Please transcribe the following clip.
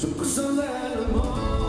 Son cosas del amor.